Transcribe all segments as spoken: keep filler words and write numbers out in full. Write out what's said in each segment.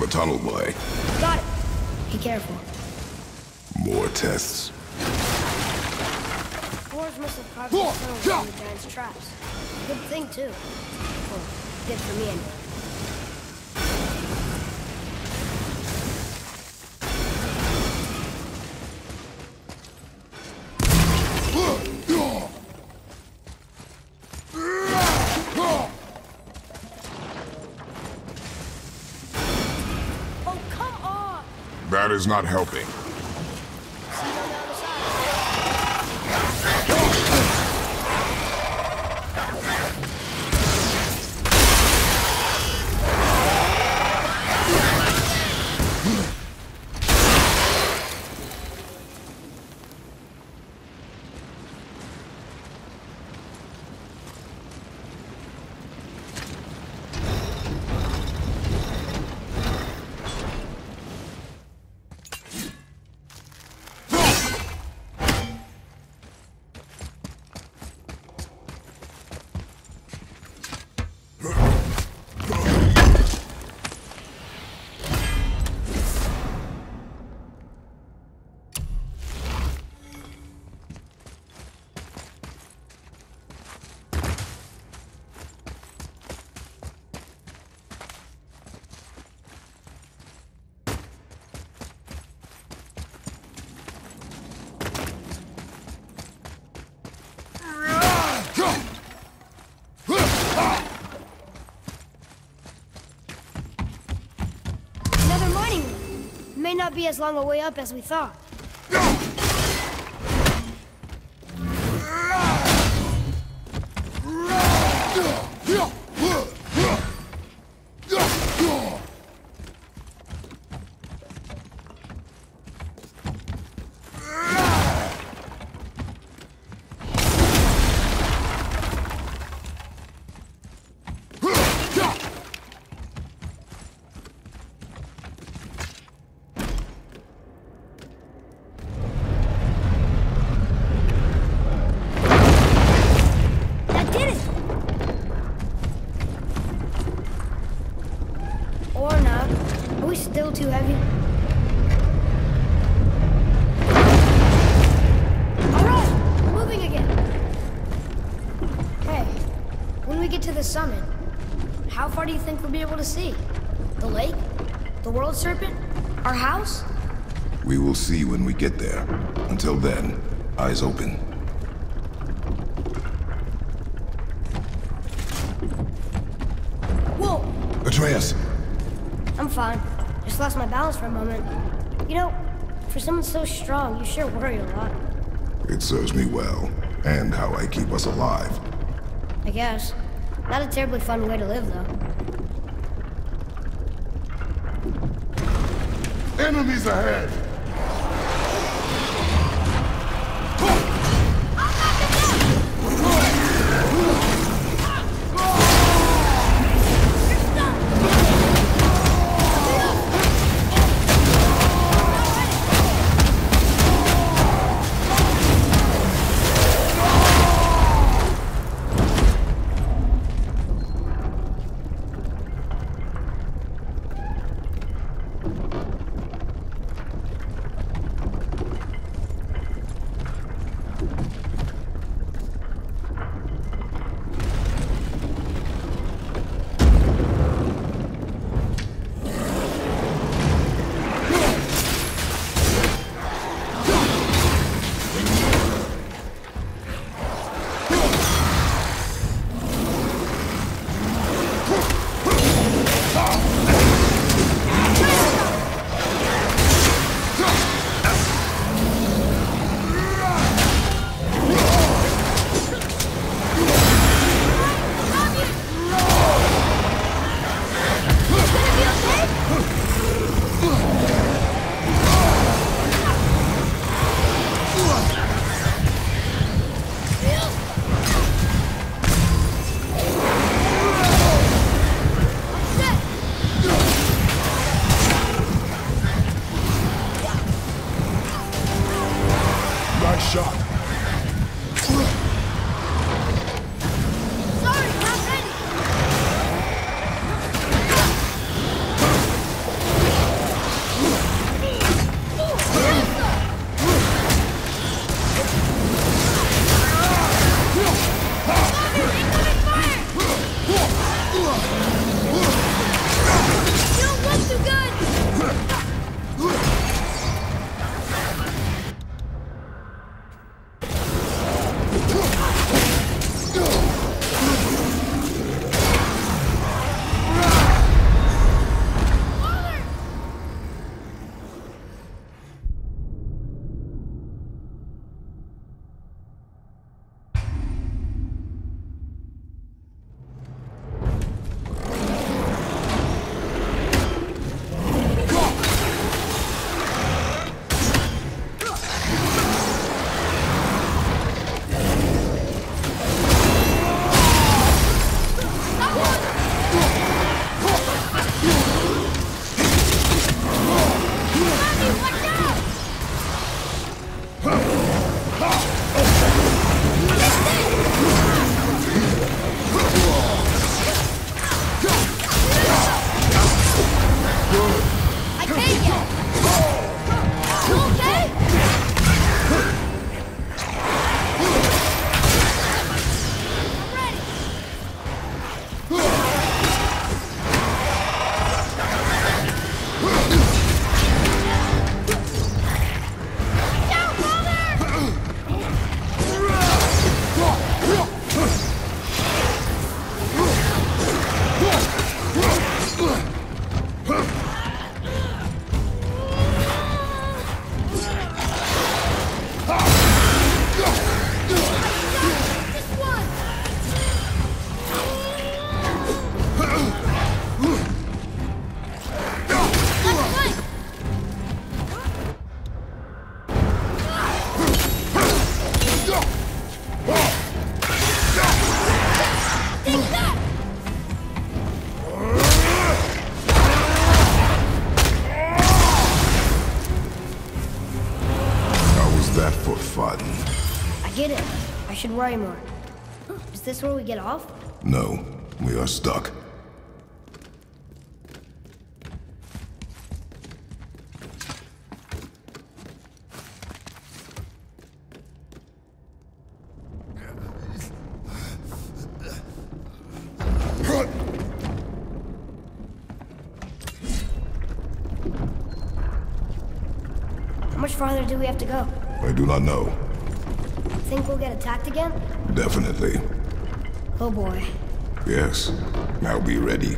the tunnel boy. Got it. Be careful. More tests. Boars must have carved the tunnel in the giant's traps. Good thing too. Well, good for me anyway. That is not helping. May not be as long a way up as we thought. Too heavy. All right, we're moving again. Hey, when we get to the summit, how far do you think we'll be able to see? The lake? The world serpent? Our house? We will see when we get there. Until then, eyes open. Whoa! Atreus! I'm fine. Just lost my balance for a moment. You know, for someone so strong, you sure worry a lot. It serves me well, and how I keep us alive. I guess. Not a terribly fun way to live, though. Enemies ahead! get it. I should worry more. Is this where we get off? No, we are stuck. Do we have to go? I do not know. Think we'll get attacked again? Definitely. Oh boy. Yes. Now be ready.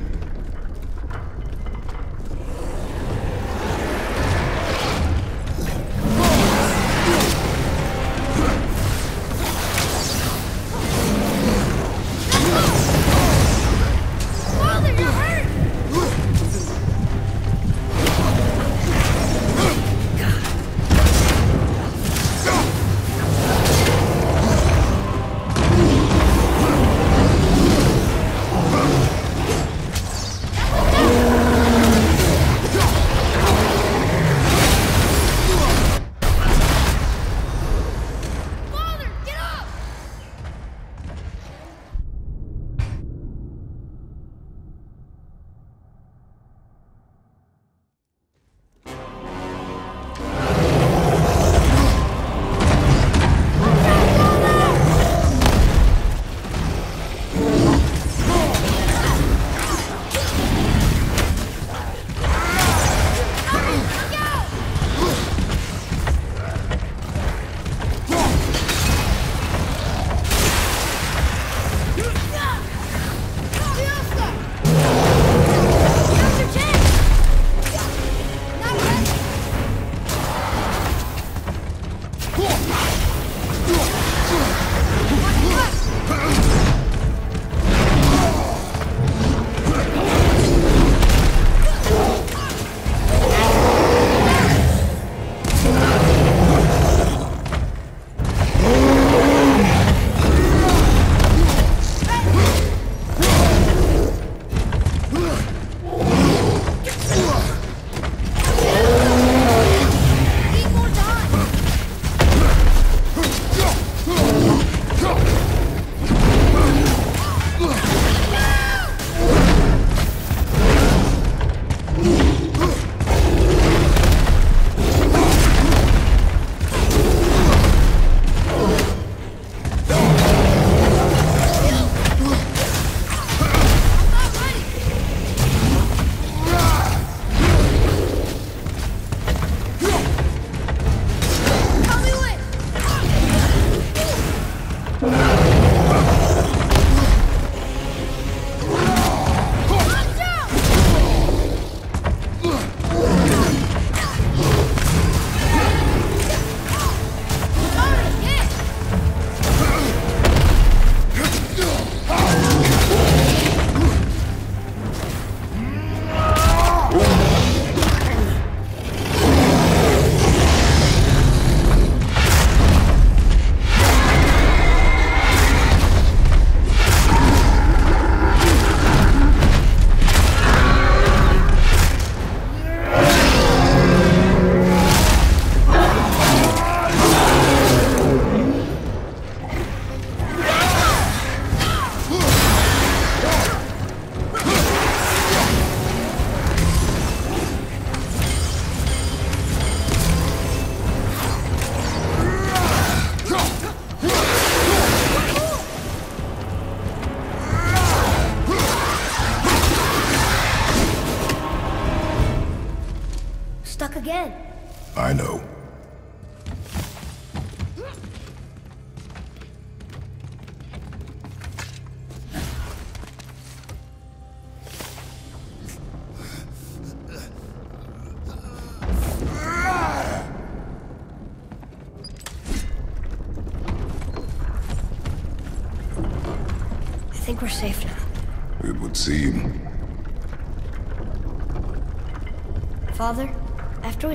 I know. I think we're safe now. It would seem. Father? After we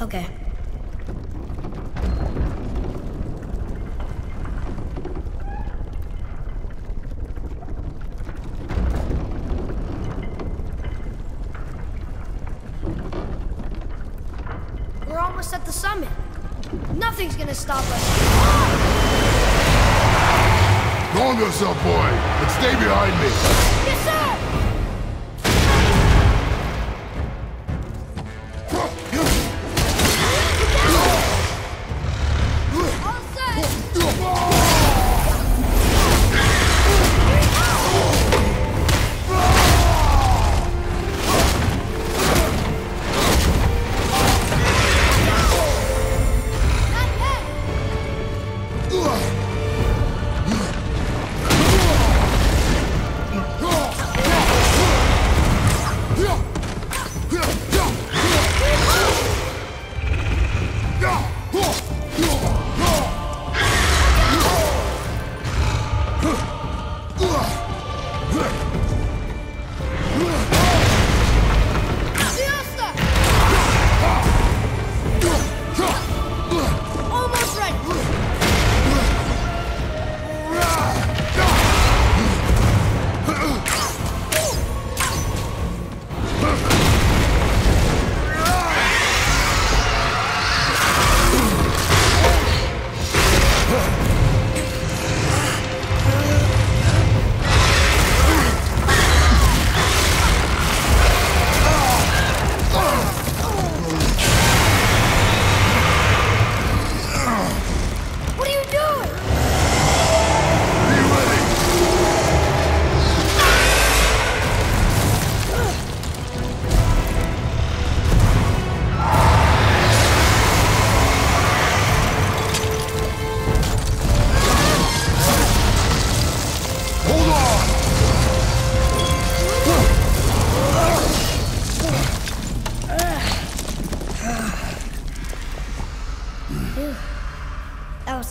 Okay. We're almost at the summit. Nothing's gonna stop us. Don't yourself, boy, but stay behind me. Yes, sir!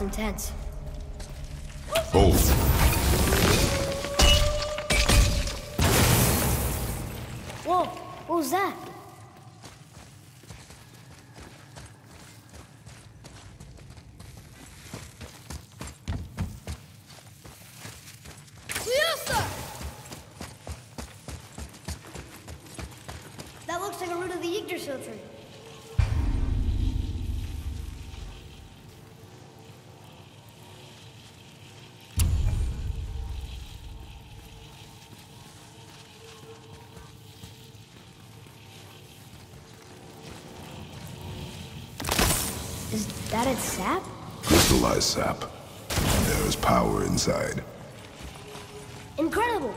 Intense. Hold. Whoa, what was that? Liosa! That looks like a root of the Yggdrasil tree. Is that its sap? Crystallized sap. There is power inside. Incredible!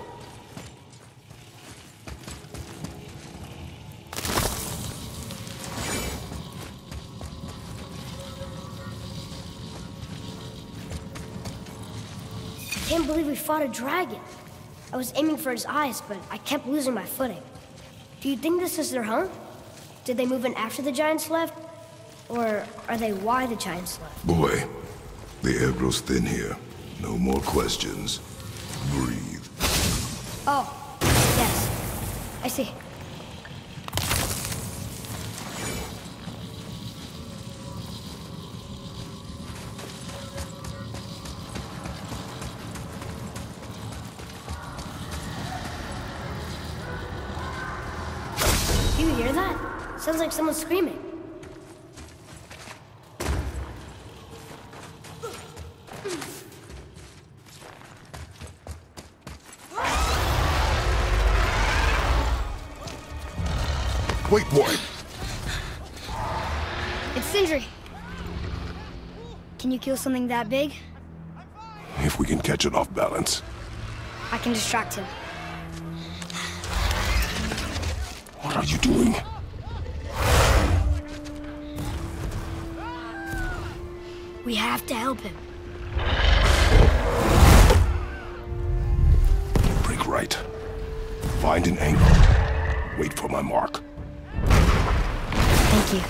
I can't believe we fought a dragon. I was aiming for his eyes, but I kept losing my footing. Do you think this is their home? Did they move in after the giants left? Or are they why the giants left? Boy, the air grows thin here. No more questions. Breathe. Oh, yes. I see. Do you hear that? Sounds like someone screaming. Wait, boy. It's Sindri. Can you kill something that big? If we can catch it off balance. I can distract him. What are you doing? We have to help him. Break right. Find an angle. Wait for my mark. Thank you.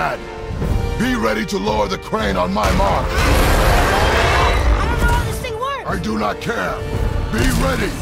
lad. Be ready to lower the crane on my mark. I don't know how this thing works. I do not care. Be ready.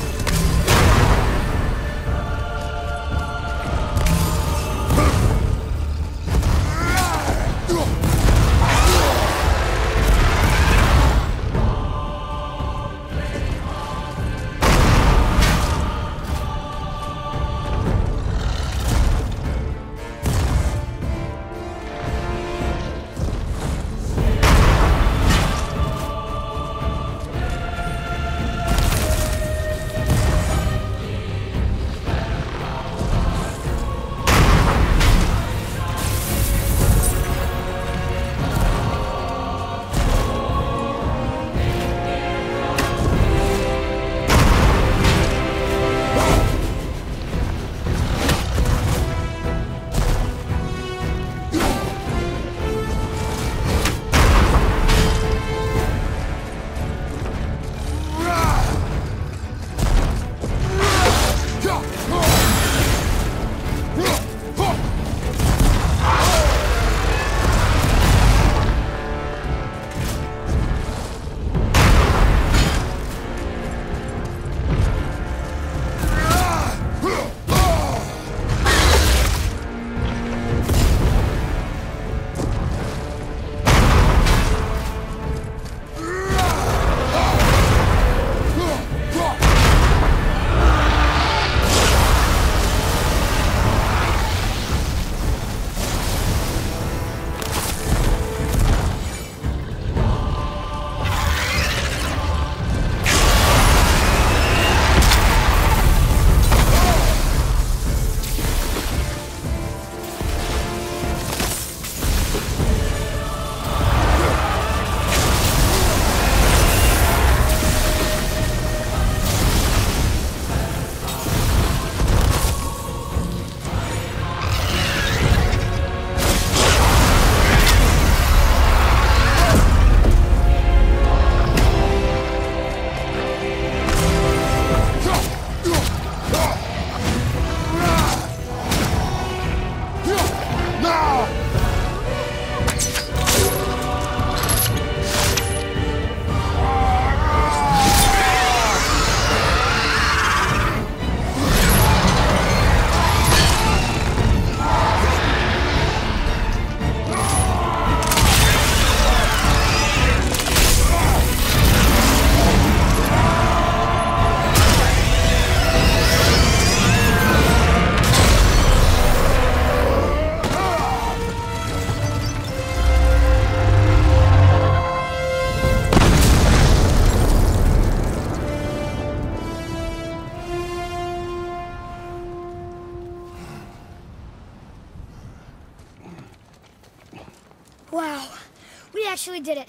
We did it.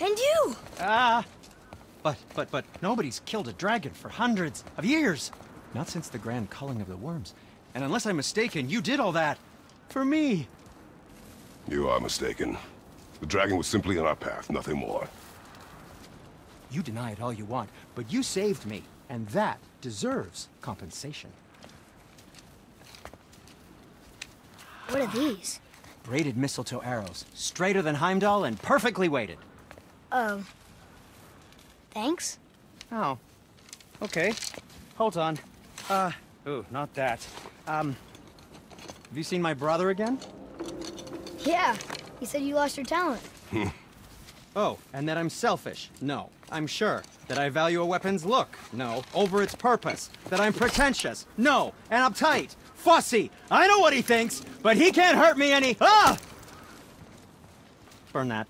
And you! Ah! Uh, but, but, but, nobody's killed a dragon for hundreds of years. Not since the grand culling of the worms. And unless I'm mistaken, you did all that. For me. You are mistaken. The dragon was simply in our path, nothing more. You deny it all you want, but you saved me. And that deserves compensation. What are these? Braided mistletoe arrows, straighter than Heimdall and perfectly weighted. Oh. Um, thanks? Oh. Okay. Hold on. Uh, ooh, not that. Um, have you seen my brother again? Yeah. He said you lost your talent. Oh, and that I'm selfish. No. I'm sure. That I value a weapon's look. No. Over its purpose. That I'm pretentious. No. And uptight. Fussy! I know what he thinks, but he can't hurt me any- Ah! Burn that.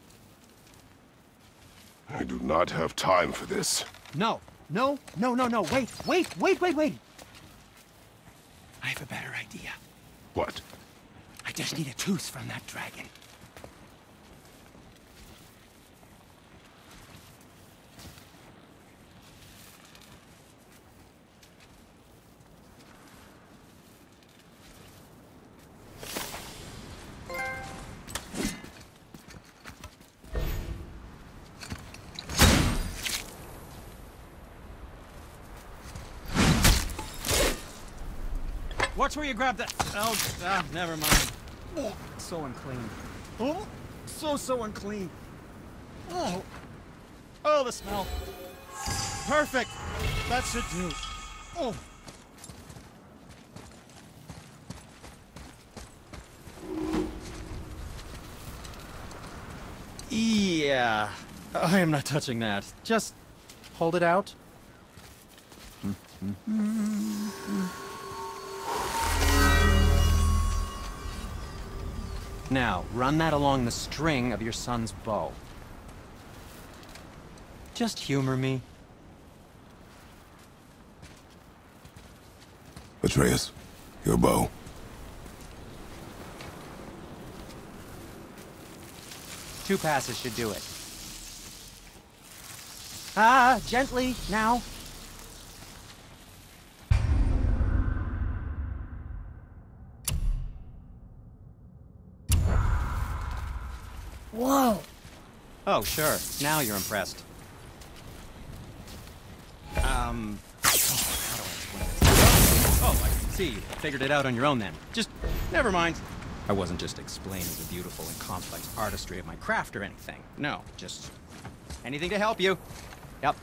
I do not have time for this. No. No, no, no, no. Wait, wait, wait, wait, wait. I have a better idea. What? I just need a tooth from that dragon. Watch where you grab that. Oh, ah, never mind. Oh, so unclean. Oh, so, so unclean. Oh. Oh, the smell. Perfect. That should do. Oh. Yeah. I am not touching that. Just hold it out. Now, run that along the string of your son's bow. Just humor me. Atreus, your bow. Two passes should do it. Ah, gently, now. Whoa! Oh, sure. Now you're impressed. Um... Oh, how do I explain this? Oh, I can see. You figured it out on your own then. Just... never mind. I wasn't just explaining the beautiful and complex artistry of my craft or anything. No, just... anything to help you. Yep.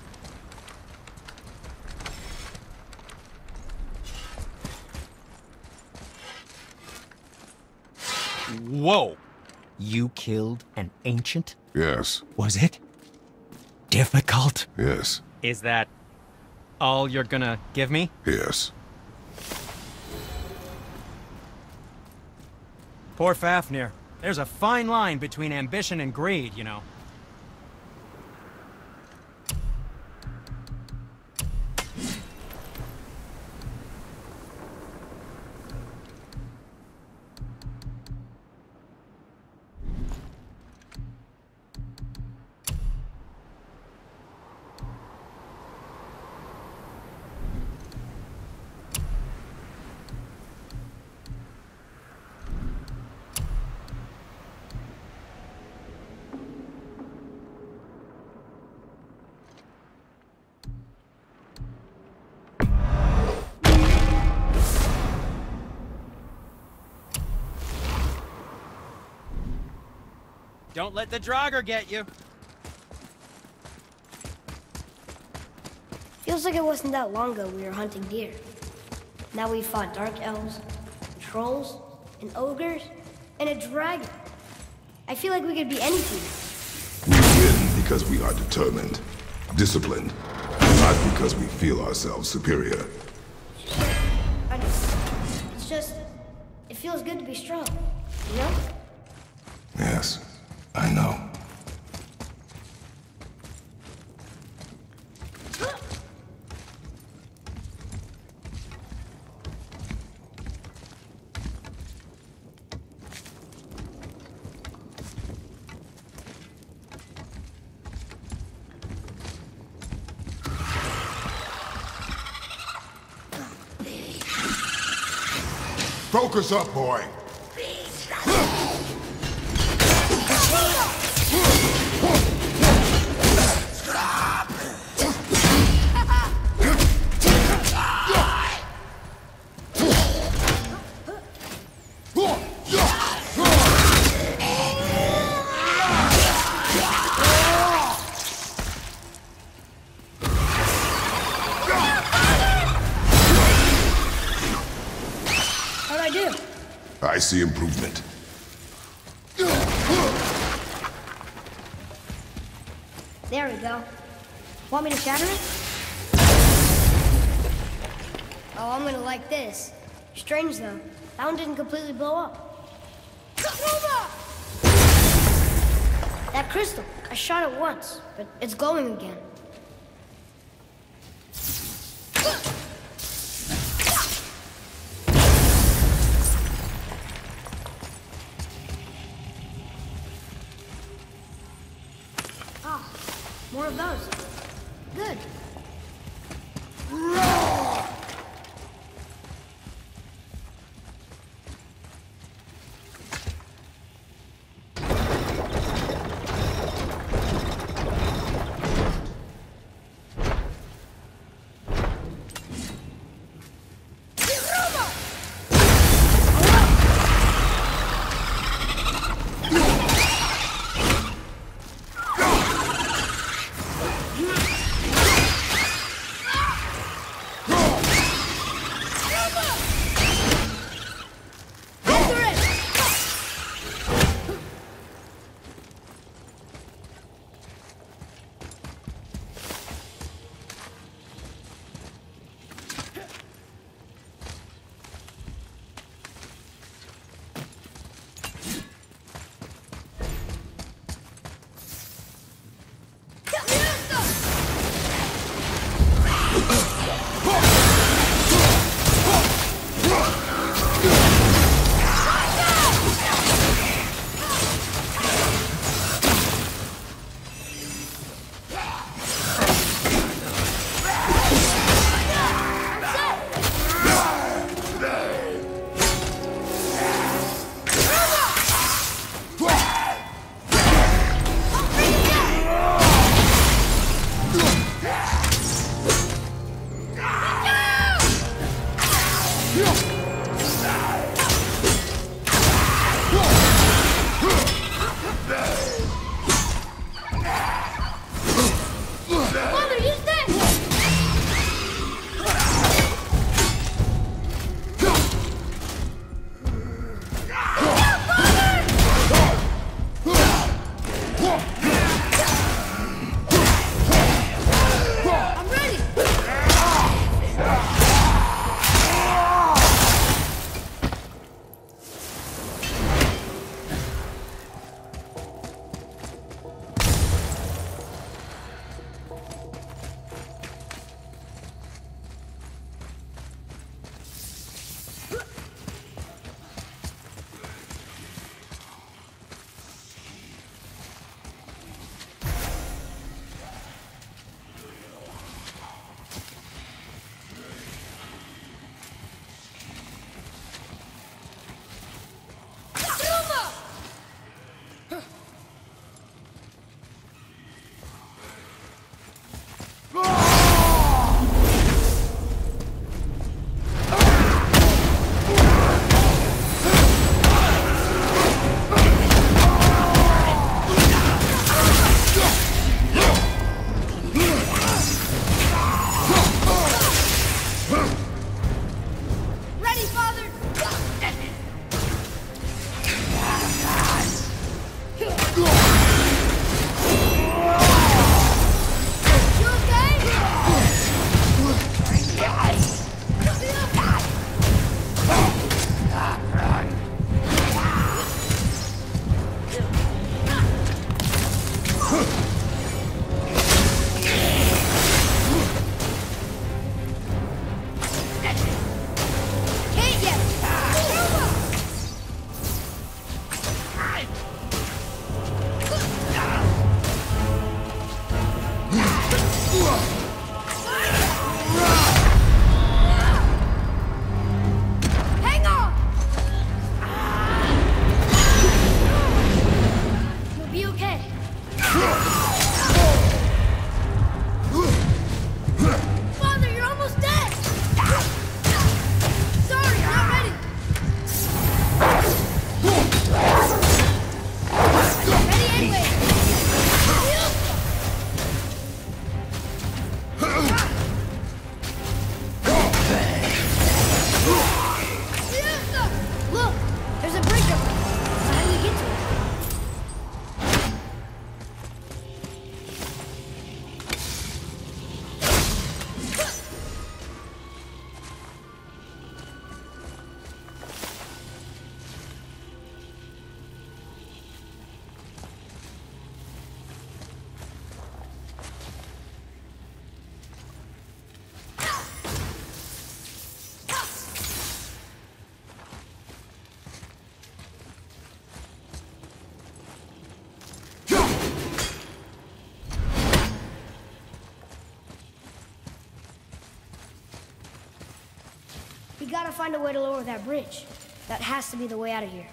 Whoa! You killed an ancient? Yes. Was it difficult? Yes. Is that all you're gonna give me? Yes. Poor Fafnir. There's a fine line between ambition and greed, you know. Don't let the Draugr get you. Feels like it wasn't that long ago we were hunting deer. Now we fought dark elves, and trolls, and ogres, and a dragon. I feel like we could be anything. We win because we are determined, disciplined, not because we feel ourselves superior. I know. It's just, it feels good to be strong, you know? Yes. I know. Focus up, boy. I see improvement. There we go. Want me to shatter it? Oh, I'm gonna like this. Strange though, that one didn't completely blow up. That crystal, I shot it once, but it's glowing again. More of those. Good. Roar! We gotta find a way to lower that bridge. That has to be the way out of here.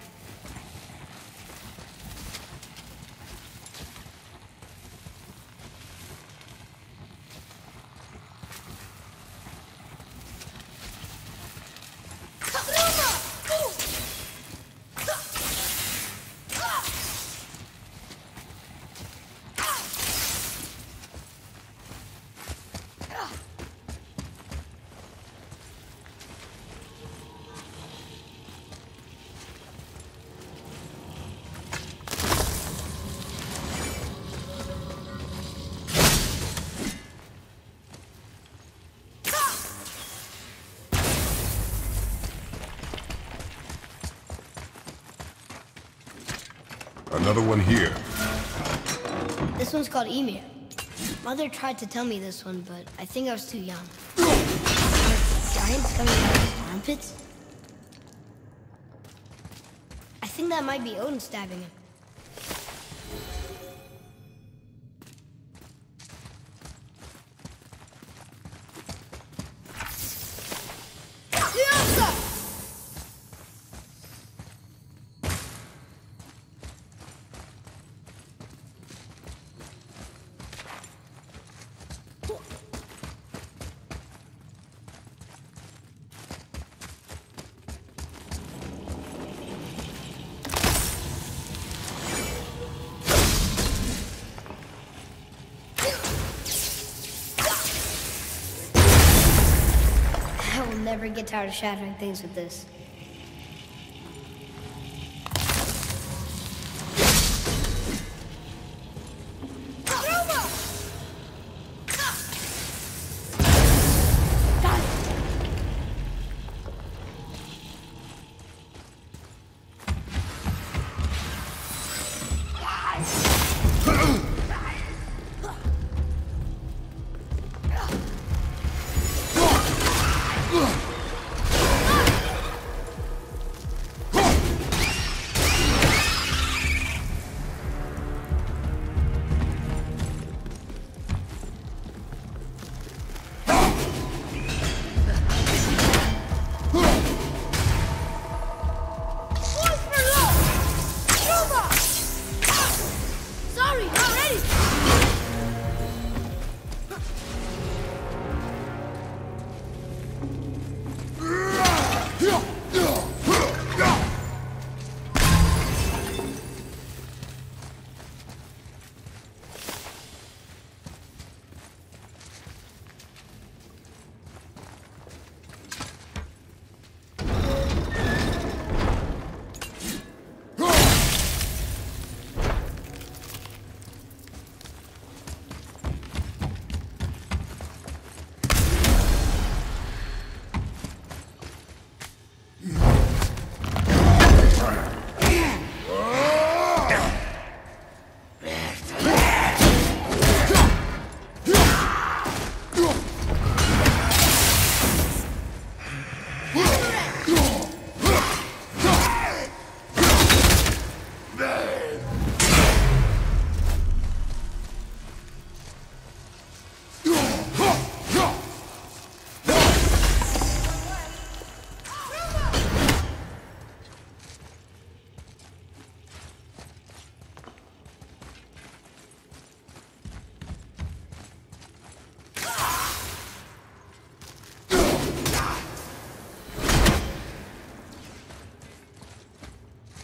Another one here. This one's called Ymir. Mother tried to tell me this one, but I think I was too young. Are giants coming out of his armpits? I think that might be Odin stabbing him. I'll never get tired of shattering things with this.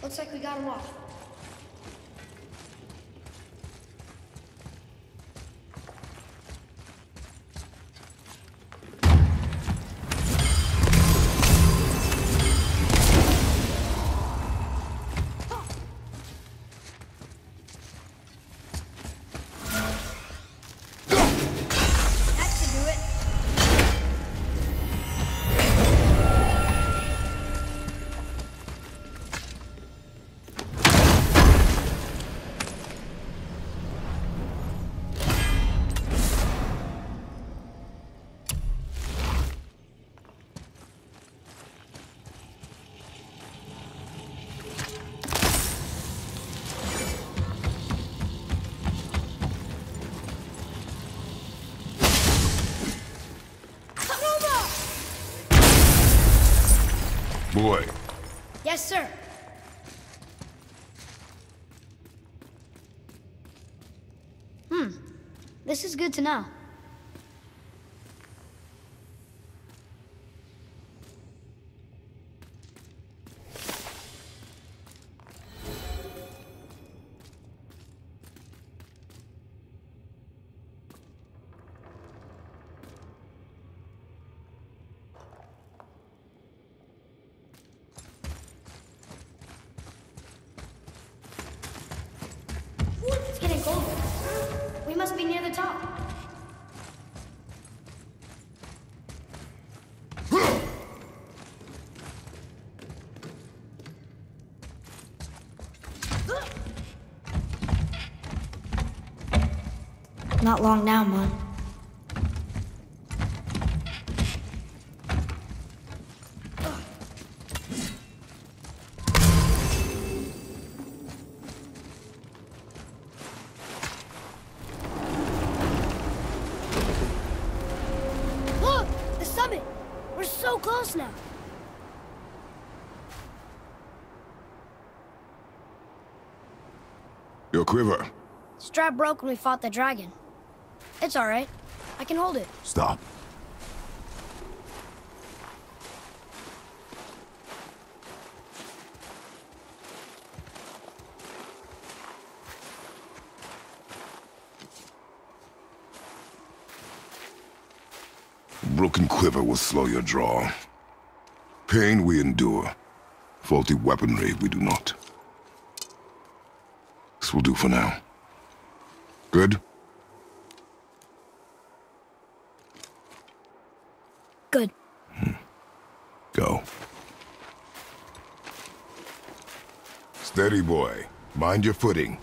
Looks like we got him off. Boy. Yes, sir. Hmm. This is good to know. Not long now, Mom. Look! The summit! We're so close now! Your quiver. Strap broke when we fought the dragon. It's all right. I can hold it. Stop. A broken quiver will slow your draw. Pain we endure. Faulty weaponry we do not. This will do for now. Good? Good. Hmm. Go. Steady, boy. Mind your footing.